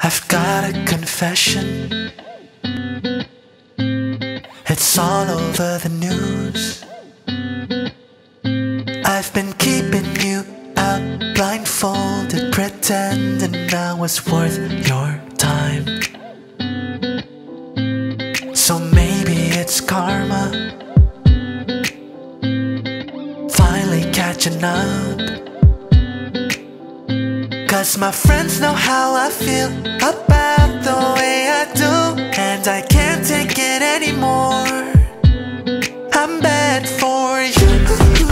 I've got a confession. It's all over the news. I've been keeping you out blindfolded, pretending I was worth your time. So maybe it's karma finally catching up. 'Cause my friends know how I feel about the way I do, and I can't take it anymore. I'm bad for you, you,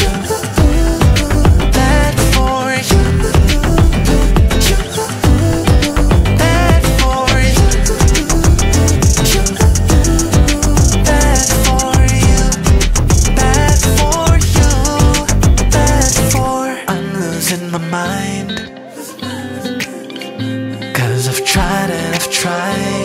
bad for you, you, bad for you, bad for you, bad for you, bad for you. I'm losing my mind. I've tried and I've tried.